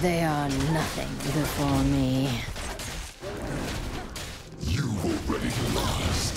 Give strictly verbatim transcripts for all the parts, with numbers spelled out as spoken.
They are nothing before me. You've already lost.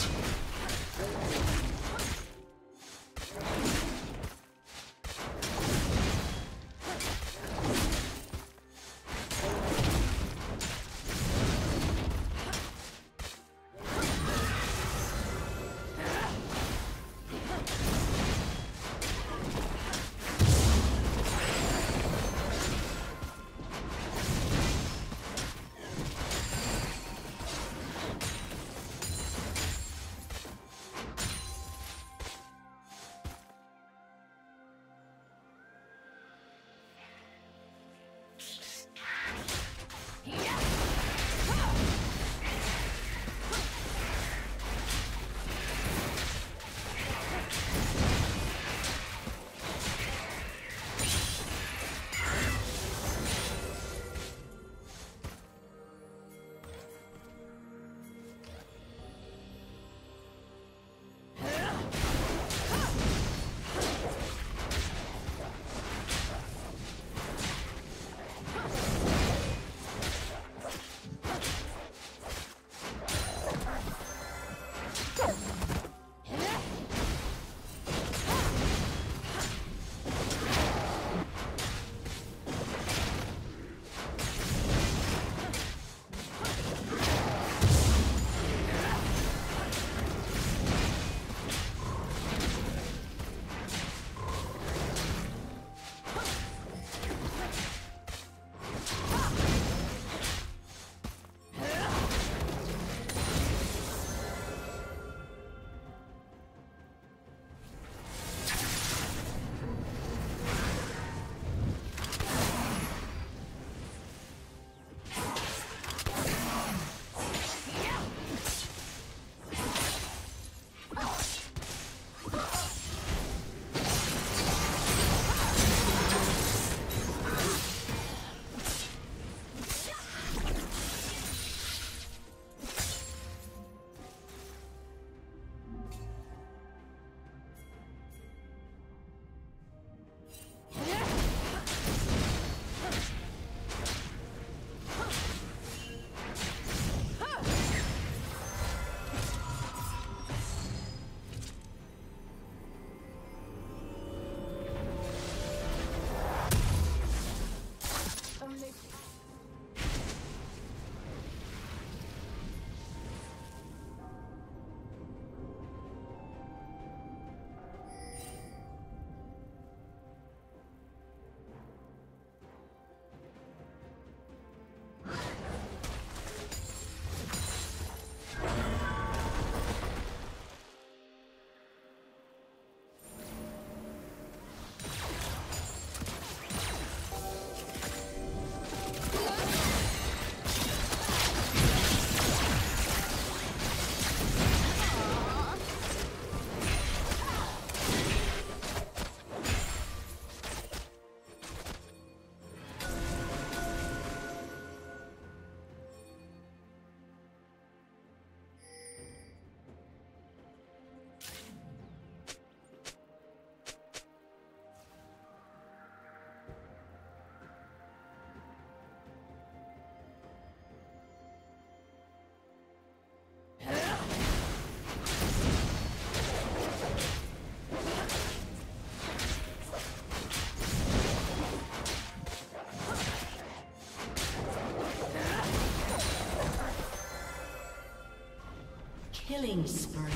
Killing spree.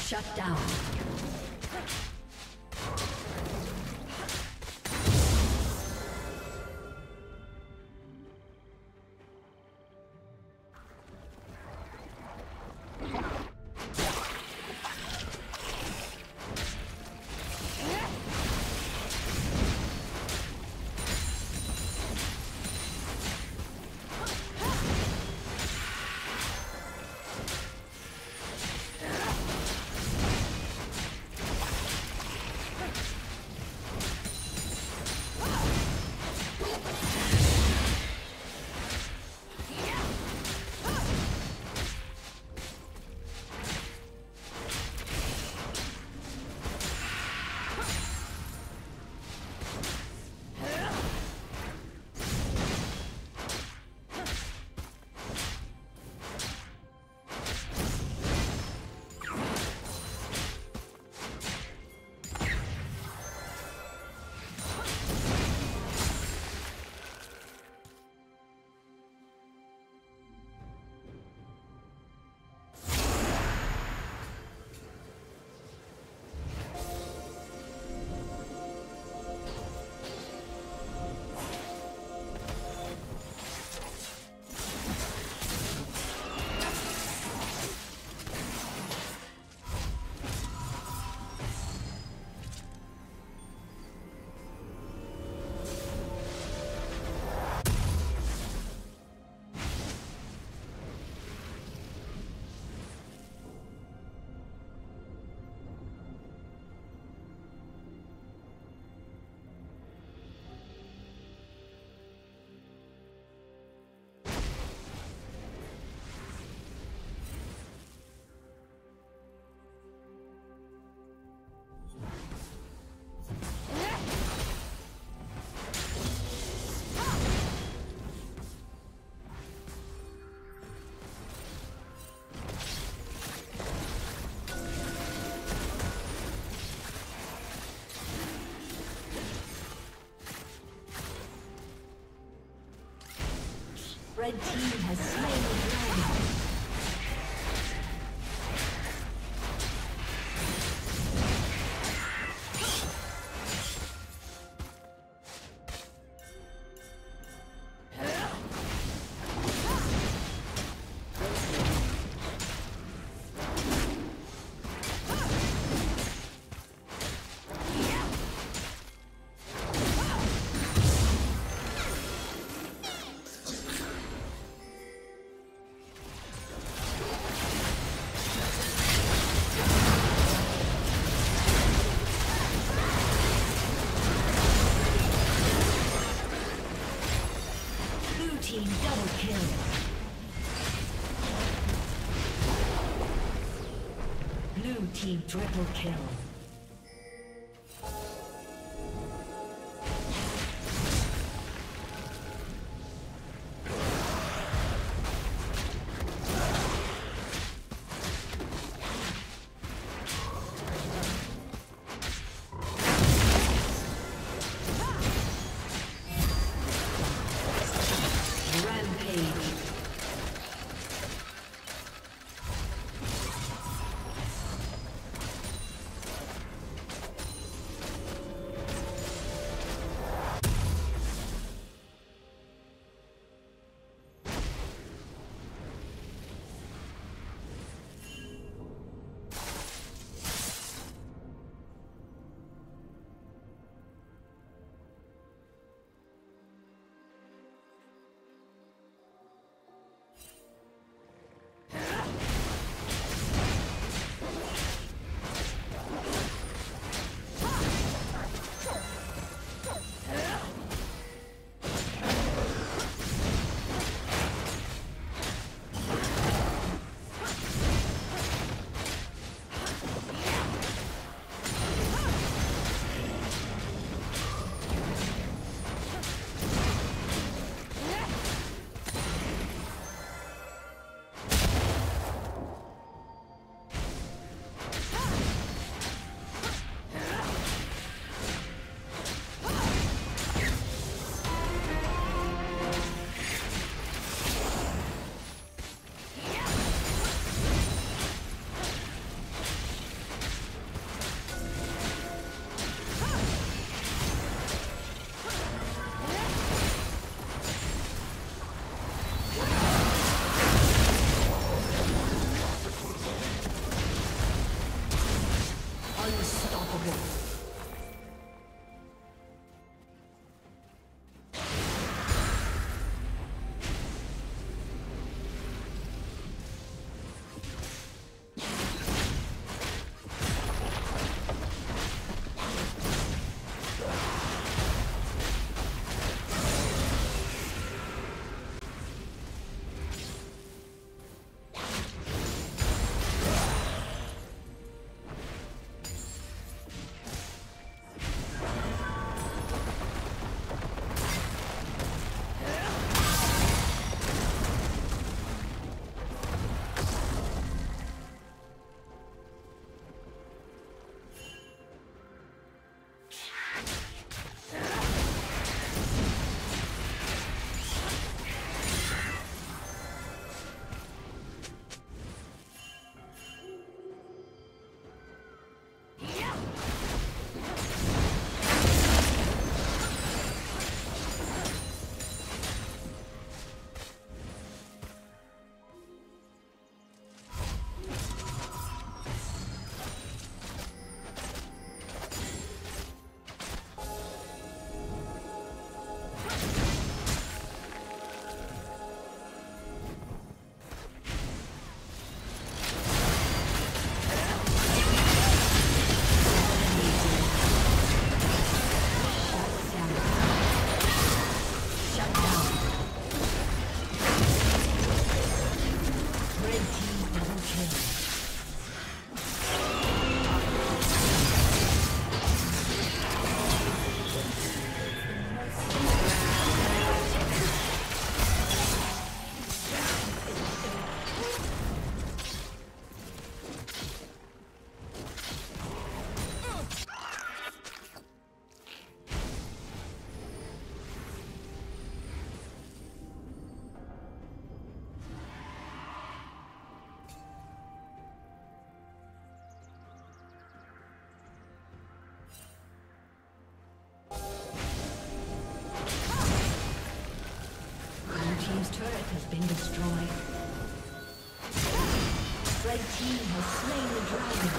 Shut down. Red team has slain the dragon. Team triple kill. turret has been destroyed. Red team has slain the dragon.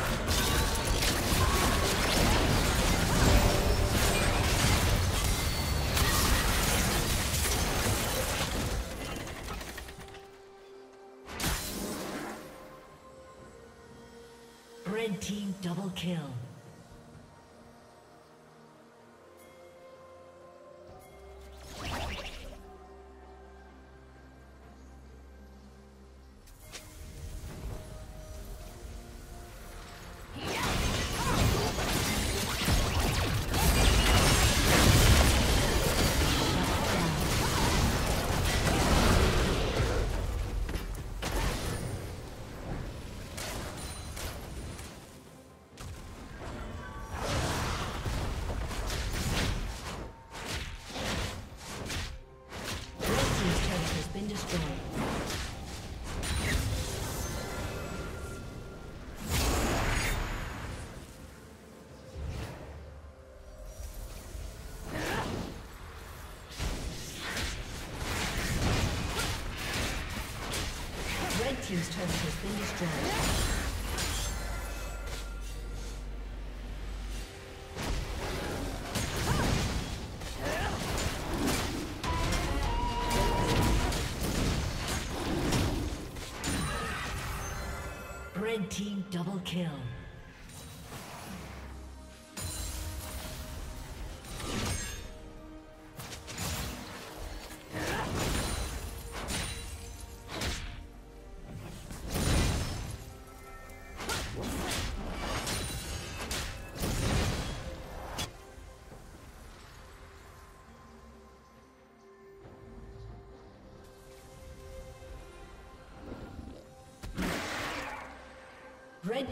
Red team double kill. His turret has been destroyed. Red team double kill. Red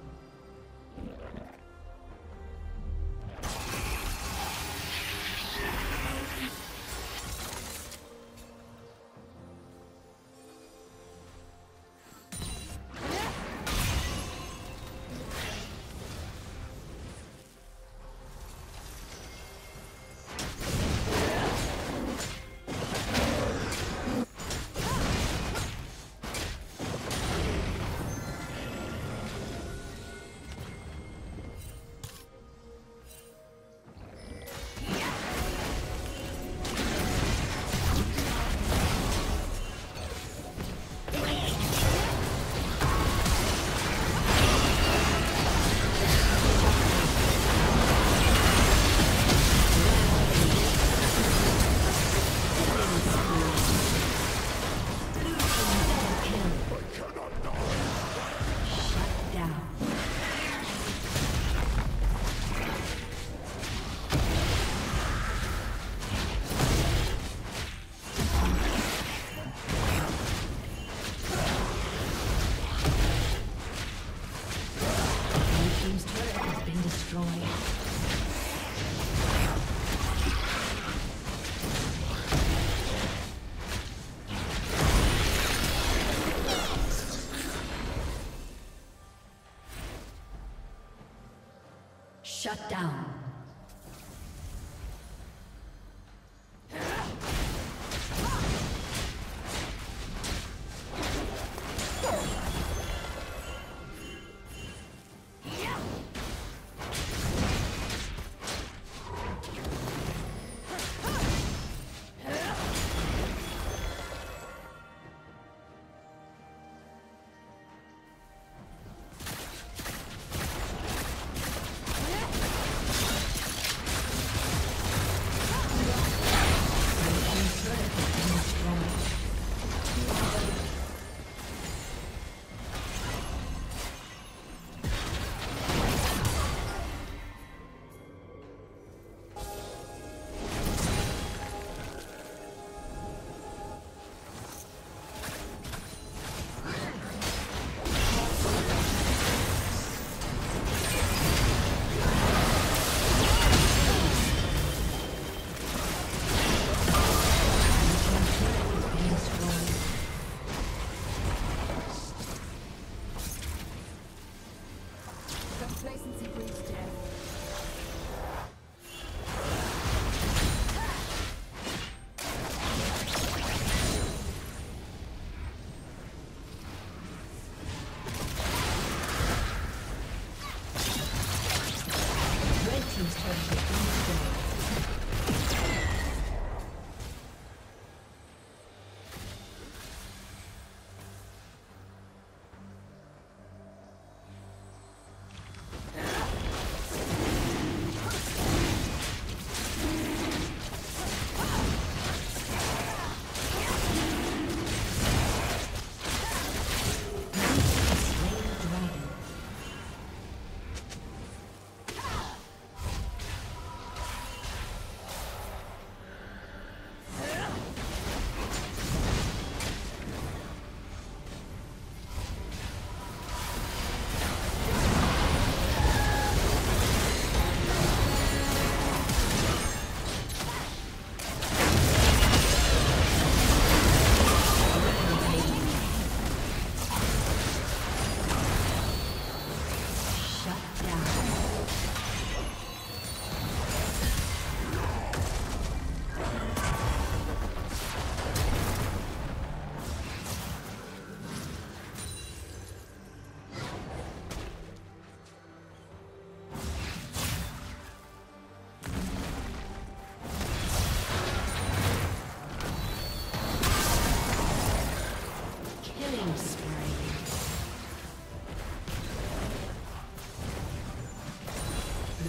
Shut down.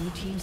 Blue team's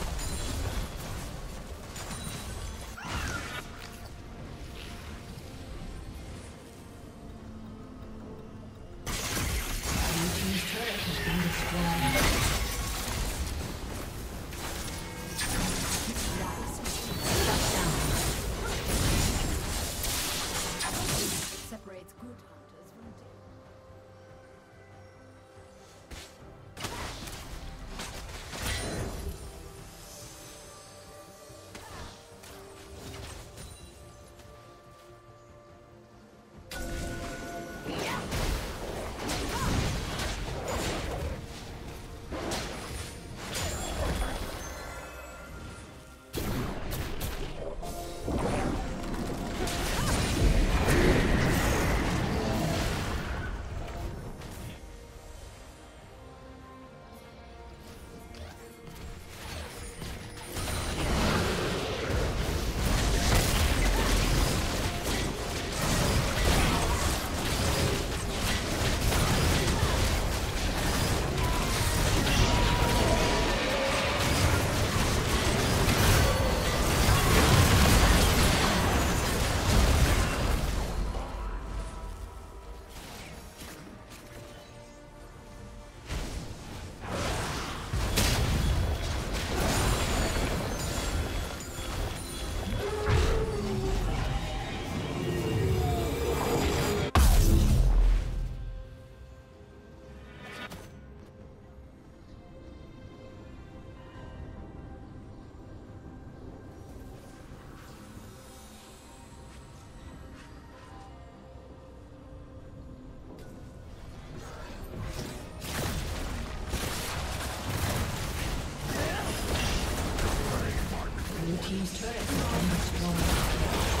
He's turret has been destroyed.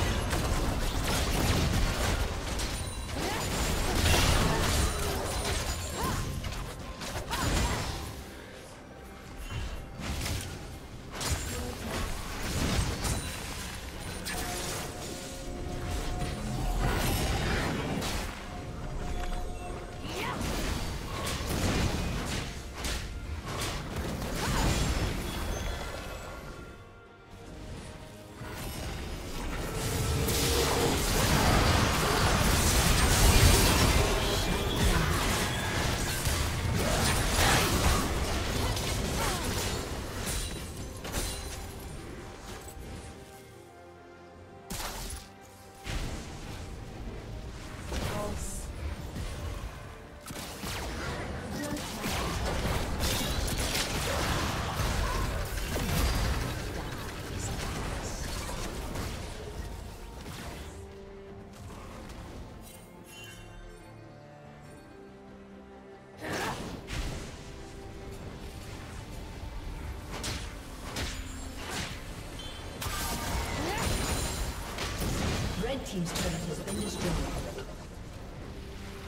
Team's turret has been destroyed.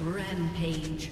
Rampage.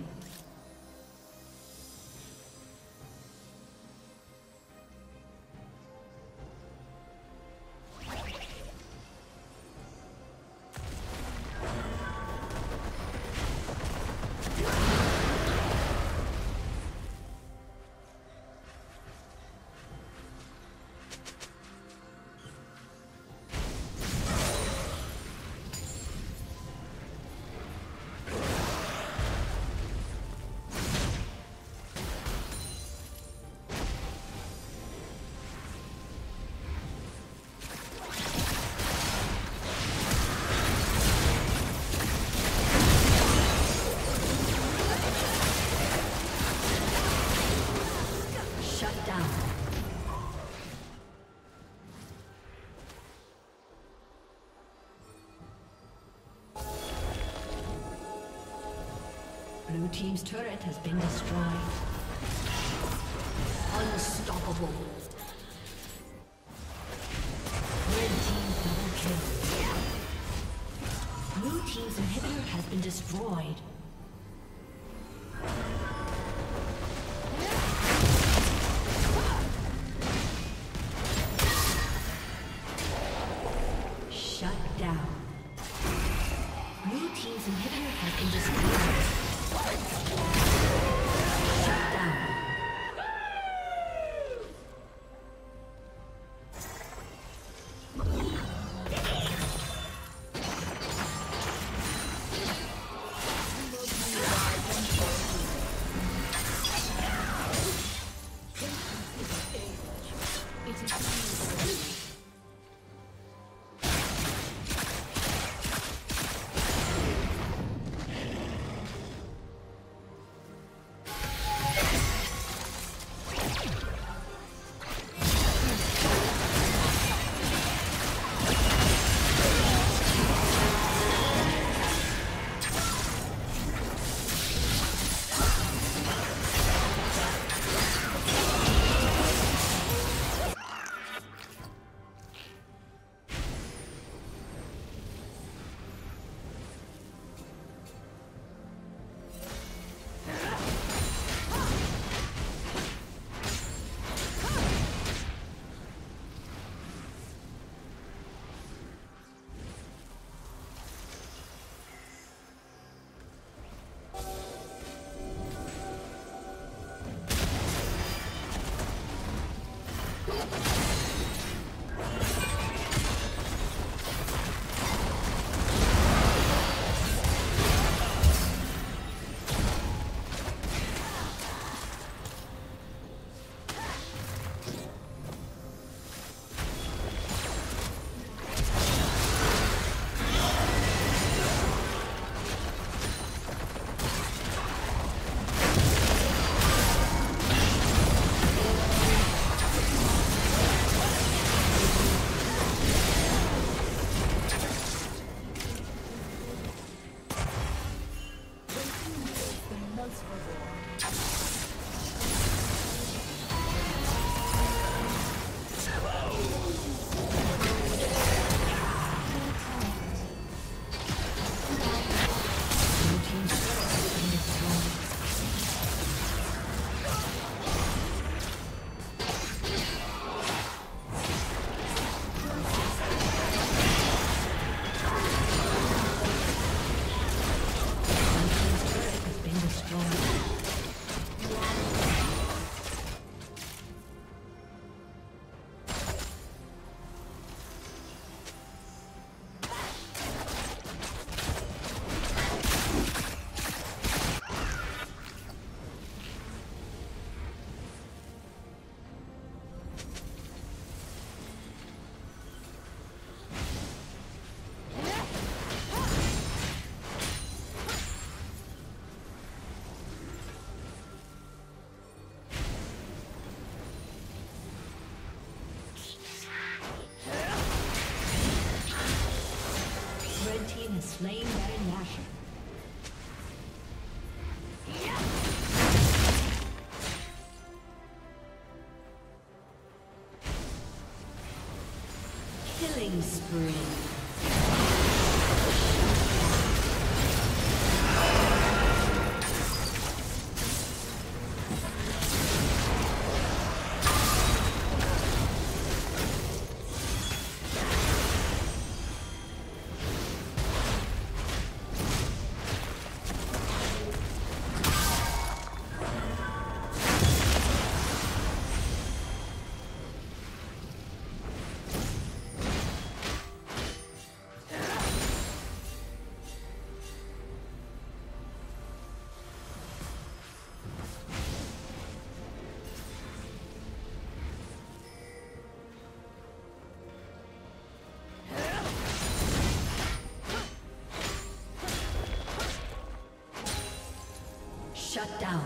team's turret has been destroyed. Unstoppable. Red team double kill. Blue team's inhibitor has been destroyed. Slain Baron Nashor. Killing spree. Shut down.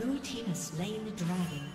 Blue team has slain the dragon.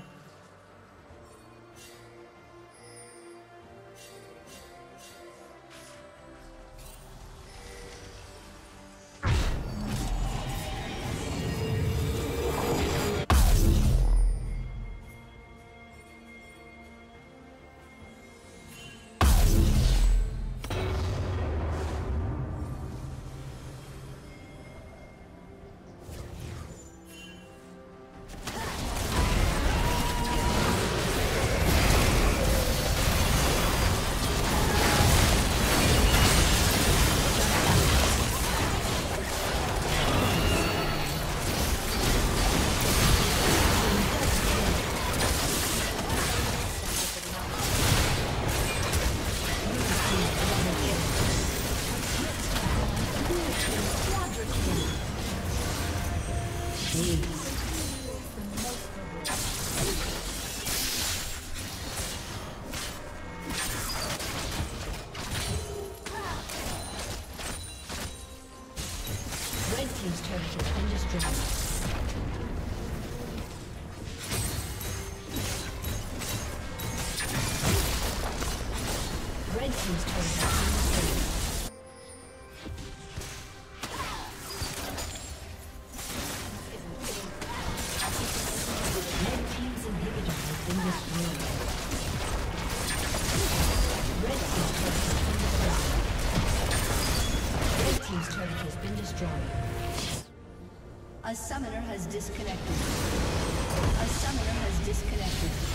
A summoner has disconnected. A summoner has disconnected.